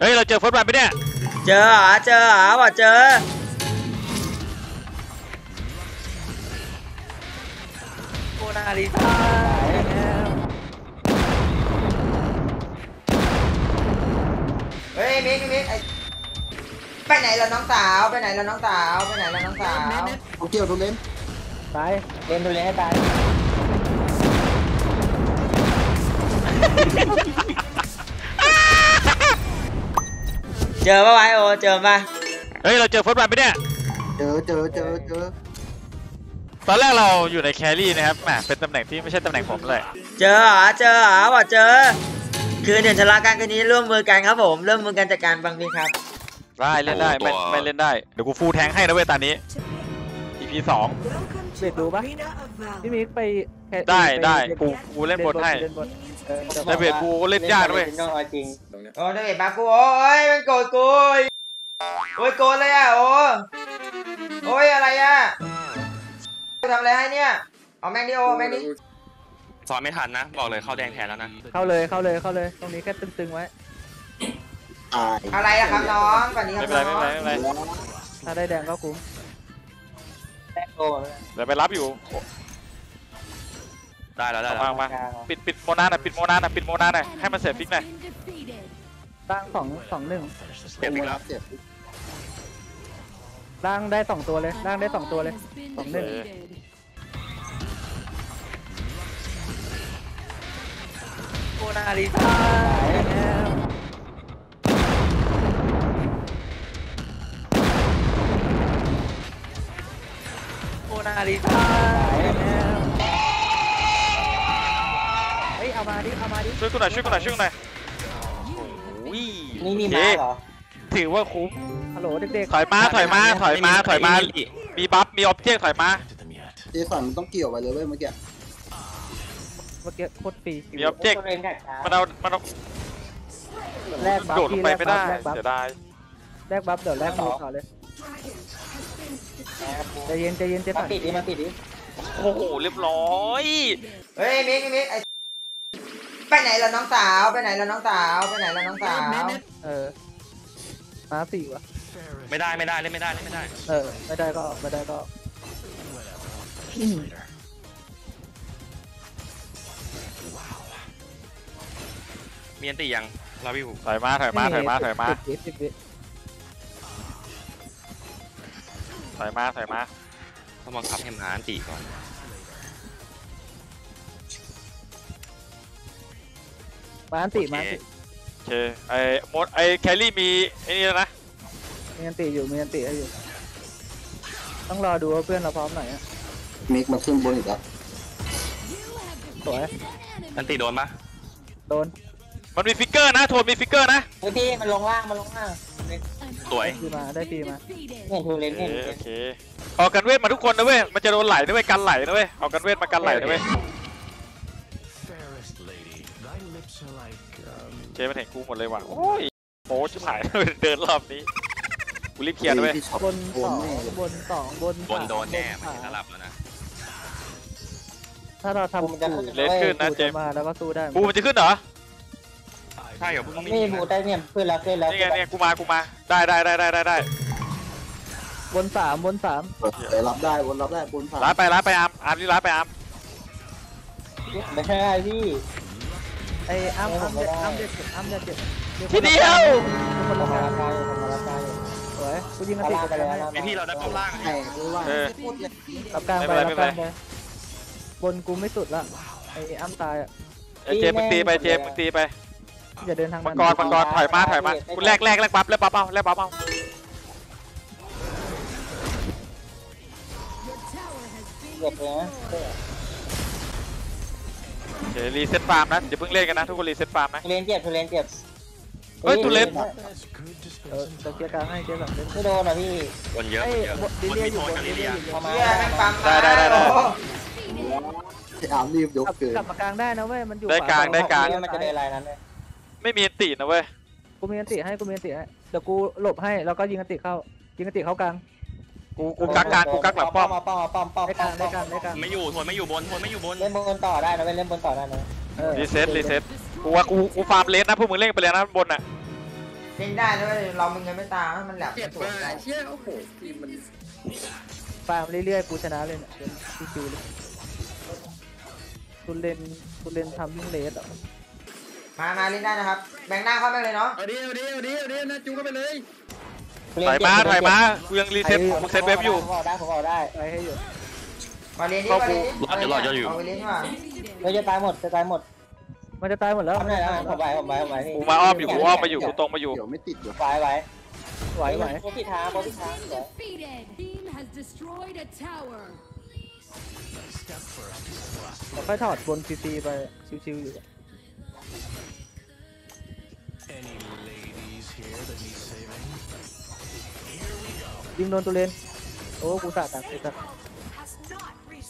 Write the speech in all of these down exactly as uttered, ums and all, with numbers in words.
เฮ้ยเราเจอฟอสบัตไปเนี่ยเจอหาเจอหาว่ะเจอโคนาลิซ่าเฮ้ยมิกมิกไปไหนแล้วน้องสาวไปไหนแล้วน้องสาวไปไหนแล้วน้องสาวเกี่ยวดูเล่นตายเล่นดูเล่นให้ตายเจอป่ะไวโอเจอป่ะเฮ้ยเราเจอฟอสบัตไปเนี่ยเจอเจอเจอเจอตอนแรกเราอยู่ในแครี่นะครับแหมเป็นตำแหน่งที่ไม่ใช่ตำแหน่งผมเลยเจอหาเจอหาว่ะเจอคือเดือนชะลาการคืนนี้ร่วมมือกันครับผมร่วมมือกันจัดการบังบีครับได้เล่นได้ไม่ไม่เล่นได้เดี๋ยวกูฟูลแทงให้นะเว้ยตอนนี้ อี พี สองเบ็ดดูปะพี่มิกไปได้ได้กูกูเล่นบทให้ได้เบ็ดกูเล่นยากด้วยโอ้ได้เบ็ดมากูโอ้ยมันโกรธกูโอ้ยโกรธเลยอ่ะโอ้โอ้ยอะไรอ่ะกูทำอะไรให้เนี่ยเอาแม่งดิโอแม่งดิสอนไม่ทันนะบอกเลยเข้าแดงแทนแล้วนะเข้าเลยเข้าเลยเข้าเลยตรงนี้แค่ตึงๆไว้อะไรล่ะครับน้องแบบนี้ครับน้องถ้าได้แดงก็คุ้มแดงโตเดี๋ยวไปรับอยู่ได้แล้วได้แล้วมาปิดปิดโมนาหน่อยปิดโมนาหน่อยปิดโมนาหน่อยให้มันเสียฟิกหน่อยตั้งสองสองหนึ่งเสียฟิกแล้วร่างได้สองตัวเลยร่างได้สองตัวเลยสองหนึ่งโคนาลิซ่าโคนาลิซ่าเฮ้ยเอามาดิเอามาดิช่วยกูหน่อยช่วยกูหน่อยช่วยกูหน่อยนี่มีมาเหรอถือว่าคุ้มฮัลโหลเด็กๆถอยมาถอยมาถอยมาถอยมามีบัฟมีออบเจกต์ถอยมาเจสันมันต้องเกี่ยวไปเลยเว้ยเมื่อกี้เมื่อกี้โคตรปีมีออบเจกต์มันเอามันเอาแลกบัฟโดดไปไม่ได้เสียดายแลกบัฟเดี๋ยวแลกบัฟก่อนเลยใจเย็นใจเย็นเจสันมาติดดิมาติดดิโอ้โหเรียบร้อยเฮ้ยมิกมิกไปไหนแล้วน้องสาวไปไหนแล้วน้องสาวไปไหนแล้วน้องสาวเออมาสี่วะไม่ได้ไม่ได้เล่นไม่ได้เล่นไม่ได้เออไม่ได้ก็ไม่ได้ก็มีอันตียังลาวิวถอยมาถอยมาถอยมาถอยมาถอยมาถอยมาต้องบังคับให้หาอันตีก่อนมาอันตีมาโอเคไอ้มดไอ้แคลรี่มีไอ้นี่แล้วนะมีอันติอยู่มีอันติอยู่ต้องรอดูว่าเพื่อนเราพร้อมไหนอะมิกมาขึ้นบนอีกแล้วสวยอันติโดนปะโดนมันมีฟิกเกอร์นะโทนมีฟิกเกอร์นะไอ้พี่มันลงล่างมันลงล่างสวยได้มาได้ปีมาโอ้โหเล่นเล่นโอเคเอากันเวทมาทุกคนนะเว้ยมันจะโดนไหลนะเว้ยกันไหลนะเว้ยเอากันเวทมากันไหลนะเว้ยเจมันเห็นกูหมดเลยว่ะโอ้ยโป๊ชิบหายเดินรอบนี้กูรีบเคลียร์ด้วยบนสองบนสองบนบนโดนแน่ไม่สลับแล้วนะถ้าเราทำมันจะเลนขึ้นนะเจมาแล้วก็สู้ได้บูมันจะขึ้นเหรอใช่เหรอบูมันไม่บูได้เนี่ยขึ้นแล้วขึ้นแล้วนี่ไงเนี่ยกูมากูมาได้ได้ได้ได้ได้บนสามบนสามรับได้บนรับได้บนสามรับไปรับไปอัมอัมนี่รับไปอัมไม่ใช่พี่ไอ้อ้ำอ้ำเด็ดอ้ำเด็ดอ้ำเด็ดเด็ดทีเดียวคนละกายคนละกายสวยกูยิงมาติดกันแล้วไอพี่เราได้ป้อมล่างไงรับกลางไปรับกลางไปบนกูไม่สุดละไอ้อ้ำตายอ่ะเจมมึงตีไปเจมมึงตีไปอย่าเดินทางมังกรมังกรถอยมาถอยมากูแลกแลกแลกปั๊บแลกปั๊บเอาแลกปั๊บเอาเดี๋ยวรีเซ็ตฟาร์มนะเดี๋ยวเพิ่งเล่นกันนะทุกคนรีเซ็ตฟาร์มนะทุเรนเจ็บทุเรนเจ็บเฮ้ยทุเรนเออตะเกียกลางให้เจ็บแบบเล่นไม่โดนนะพี่บนเยอะบนมีโทนกับลิเลียเข้ามาได้ได้ได้รีบยกเกินกลับมากลางได้นะเว้ยมันอยู่ได้กลางได้กลางมันจะได้อะไรนั้นเลยไม่มีอันตินะเว้ยกูมีอันติให้กูมีอันติให้เดี๋ยวกูหลบให้แล้วก็ยิงอันติเข้ายิงอันติเข้ากลางกูกูกักการกูกักหลับป้อมป้อมป้อมป้อมได้การได้การได้การไม่อยู่ทวนไม่อยู่บนทวนไม่อยู่บนเล่นบนต่อได้นะเล่นบนต่อได้นะรีเซ็ตรีเซ็ตกูว่ากูกูฟาร์มเลสนะพวกมึงเล่นไปแล้วนะบนอ่ะ เล่นได้ด้วยเรามึงยังไม่ตามให้มันแหลกเจ็บไปเชี่ยโอ้โหทีมมันฟาร์มเรื่อยๆกูชนะเลยเนี่ยชิวๆเลยคุณเล่นคุณเล่นทำยิ่งเลสเหรอมามาเล่นได้นะครับแบ่งหน้าเข้าไปเลยเนาะเอาดิเอาดิเอาดิเอาดินะจูเข้าไปเลยถอยมาถอยมากูยังรีเซ็ตผมเซ็ตเว็บอยู่ผมได้ผมเอาได้อะไรให้อยู่มาเล่นนี่มาเล่นนี่เราจะรอดอยู่เราจะตายหมดจะตายหมดมันจะตายหมดแล้วไม่ได้แล้วผมไปผมไปผมไปกูมาอ้อมอยู่กูอ้อมมาอยู่กูตรงมาอยู่เดี๋ยวไม่ติดเดี๋ยวไฟไว้ไหวไหวโคตรพิธาโคตรพิธาเหรอเราไปถอดบนซีซีไปชิวๆอยู่ยิงโดนตัวเลนโอ้กูสาดตัดกูสาด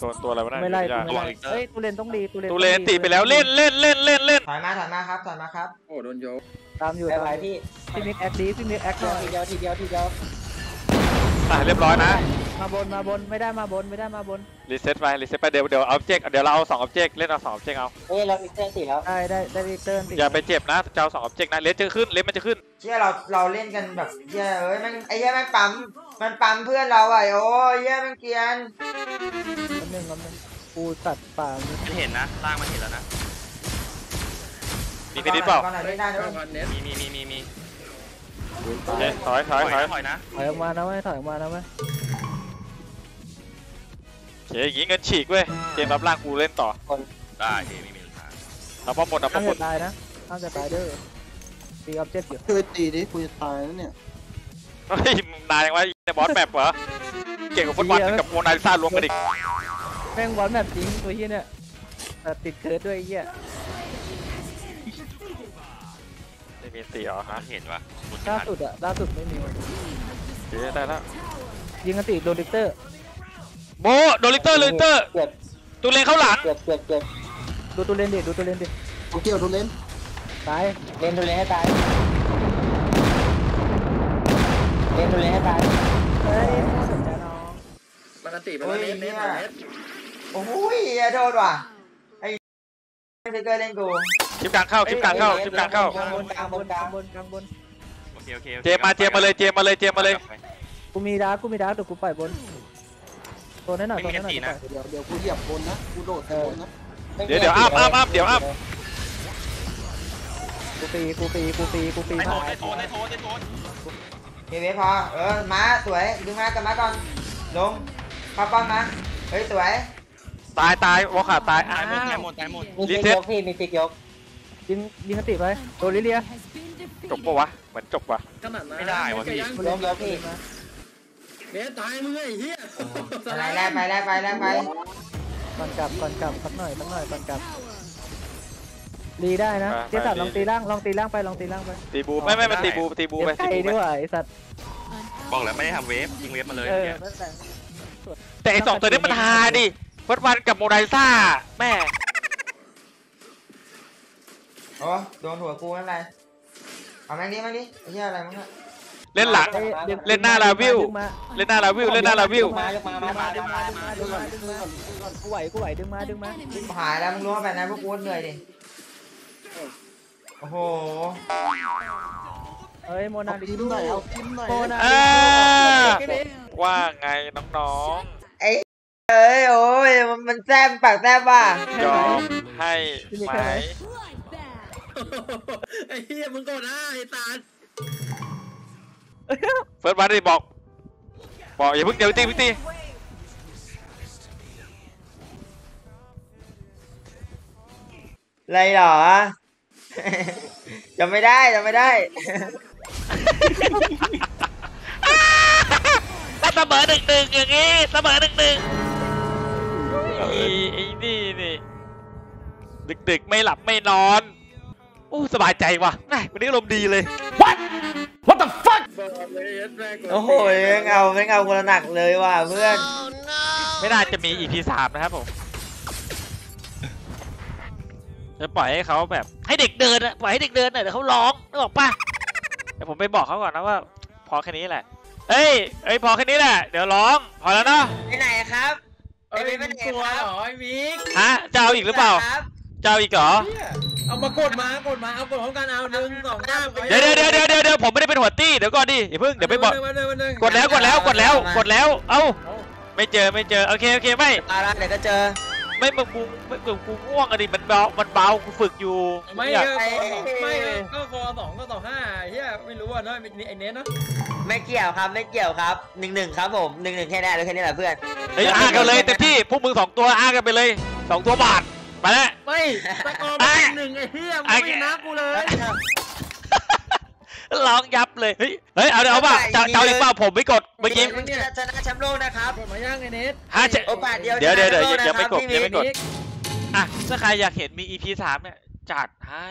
ตัวตัวอะไรวะนั่นไม่ไล่ตัวลิงเตอร์เฮ้ยตัวเลนต้องดีตัวเลนตัวเลนตีไปแล้วเล่นเล่นเล่นเล่นเล่นถอยมาถอยมาครับถอยมาครับโอ้โดนโยตามอยู่อะไรพี่พี่มิกแอคดีพี่มิกแอคดีทีเดียวทีเดียวทีเดียวตายเรียบร้อยนะมาบนมาบนไม่ได้มาบนไม่ได้มาบนรีเซ็ตไปรีเซ็ตไปเดี๋ยวเดี๋ยวเอาเจ็กเดี๋ยวเราเอาสองอ็อบเจกต์เล่นเอาสองอ็อบเจกต์เอาเฮ้ยเราอีกเต้นสี่แล้วได้ได้ได้อีกเต้นสี่อย่าไปเจ็บนะเจ้าสองอ็อบเจกต์นะเลสจะขึ้นเลสมันจะขึ้นเชี่ยเราเราเล่นกันแบบเชี่ยเอ้ยมันไอ้เชี่ยมันปั๊มมันปั๊มเพื่อนเราไอ้โอ้ยเชี่ยมันเกลียนอันหนึ่งอันหนึ่งกูตัดป่าไม่เห็นนะล่างมันเห็นแล้วนะมีนิดเปล่ามีมีมีมีมีถอยถอยถอยถอยนะถอยออกมานะเว้ยถอยออกมานะเว้ยเฮ้ยยิงกันฉีกเว้ยเกมรับล่างกูเล่นต่อได้เฮ้ยไม่มีปัญหาเราป้อมบนเราป้อมบนตายนะน่าจะตายเด้อตีออบเจกต์อยู่คือตีดิกูจะตายแล้วเนี่ยเฮ้ยนายยังไงบอสแมปเหรอเก่งกับฟุตบอลกับโมนาลิซารวมกันอีกแม่งบอสแมปจริงตัวเฮียเนี่ยติดเคิร์ดด้วยเฮียไม่มีตีเหรอเห็นวะล่าสุดอะล่าสุดไม่มีเฮ้ยได้แล้วยิงกันตีโดนลิเตอร์โบโดนลิเตอร์ลิเตอร์ตูเลนเข้าหลังดูตูเลนดิดูตูเลนดิกูเกี่ยวตูเลนตายเลนตูเลนให้ตายเลนตูเลนให้ตายเฮ้ยสนใจน้องมันตีไปแล้วเล่นเล่นโอ้โหโดนว่ะไอ้ไม่เคยเล่นกูชิปกลางเข้าชิปกลางเข้าชิปกลางเข้าบนกลางบนกลางบนกลางบนโอเคโอเคเจมมาเจมมาเลยเจมมาเลยเจมมาเลยกูมีดาร์กูมีดาร์แต่กูปล่อยบนโดนแน่นอนโดนแน่นอนเดี๋ยวเดี๋ยวกูเหยียบบนนะกูโดดบนนะเดี๋ยวเดี๋ยวอ้ามอ้ามอ้ามเดี๋ยวอ้ามกูปีกูปีกูปีกูปีไอโทนไอโทนไอโทนไอโทนเฮ้ยพอเออม้าสวยดึงม้ากับม้าก่อนลงข้าวปั้นนะเฮ้ยสวยตายตายวอขาตายตายหมดตายหมดตายหมดมีติ๊กยกพี่มีติ๊กยกยิงยิงติดไปโดนลิเลียจบปะวะเหมือนจบปะไม่ได้วะพี่ล้มแล้วพี่เดี๋ยวตายมึงไอ้เหี้ยไปแล้วไปแล้วไปแล้วไปก่อนกลับก่อนกลับสักหน่อยสักหน่อยก่อนกลับดีได้นะเจ๊สัตว์ลองตีล่างลองตีล่างไปลองตีล่างไปตีบูไม่ไม่มาตีบูตีบูไปตีบูไปไอ้สัตว์บอกแล้วไม่ได้ทำเวฟยิงเวฟมาเลยแต่ไอ้สองตัวนี้มันฮาดิวัดวันกับโมไดซ่าแม่อ๋อโดนหัวกูอะไรเอาแม่งนี้แม่งนี้ไอ้เหี้ยอะไรมึงอะเล่นหลังเล่นหน้าลาวิวเล่นหน้าลาวิวเล่นหน้าลาวิวมามามามามาดึงมาดึงมากูไหวกูไหวดึงมาดึงมาหายแล้วมึงรู้แบบนั้นพวกกูเหนื่อยดิโอ้โหเฮ้ยโมนาลิซาโมนาลิซาว่าไงน้องๆไอ้เอ้ยโอ้ยมันแซ่บปากแซ่บว่ะยอมให้ไหมไอ้เหี้ยมึงโกรธนะไอ้ตาลเฟิร์สมาดิบอกบอกอย่าเพิ่งเดี๋ยวตีพี่ตีอะไรหรอจะไม่ได้จะไม่ได้ถ้าเสมอหนึ่งหนึ่งอย่างงี้เสมอหนึ่งหนึ่งไอ้นี่นี่ดึกๆไม่หลับไม่นอนโอ้สบายใจว่ะวันนี้อารมณ์ดีเลย What What the fuckโอ้โหยังเอาไม่เอาคนหนักเลยว่ะเพื่อนไม่น่าจะมี อี พี สามนะครับผมจะปล่อยให้เขาแบบให้เด็กเดินอะปล่อยให้เด็กเดินหน่อยเดี๋ยวเขาร้องนึกออกปะเดี๋ยวผมไปบอกเขาก่อนนะว่าพอแค่นี้แหละเอ้ยเอ้ยพอแค่นี้แหละเดี๋ยวร้องพอแล้วเนาะไปไหนครับไอ้มิกตัวหรอไอ้มิกฮะเจ้าอีกหรือเปล่าเจ้าอีกเหรอ เอามากดมากดมาเอากดของการเอาหนึ่งสองหน้าเดี๋ยวเดี๋ยวเดี๋ยวเดี๋ยวเดี๋ยวผมไม่ได้เป็นหัวตี้เดี๋ยวก่อนดิอย่าเพิ่งเดี๋ยวไปบอกกดแล้วกดแล้วกดแล้วกดแล้วเอ้าไม่เจอไม่เจอโอเคโอเคไม่อะไรเดี๋ยวจะเจอไม่มึงกูไม่มึงกูง่วงอะดิมันเบามันเบากูฝึกอยู่ไม่ไม่ก็คอสองก็สองห้าเฮียไม่รู้ว่าน้อยไอเน้นเนาะไม่เกี่ยวครับไม่เกี่ยวครับหนึ่งหนึ่งครับผมหนึ่งหนึ่งแค่นี้แล้วแค่นี้แหละเพื่อนเฮ้ยอ้ากันเลยเต็มที่พวกมึงสองตัวอ้ากันไปเลยสองตัวบาทมาแล้วไม่ตะกอมหนึ่งไอ้เฮียมึงไม่นะกูเลยลองยับเลยเฮ้ยเฮ้ยเอาเดี๋ยวเอาป่ะเจ้าเจ้าเล็กเปล่าผมไม่กดเมื่อกี้ชนะแชมป์โลกนะครับกดมาย่างไอ้เนทฮะโอกาสเดียวเดี๋ยวเดี๋ยวเดี๋ยวยังไม่กดยังไม่กดอ่ะถ้าใครอยากเห็นมี อี พี สามเนี่ยจัดให้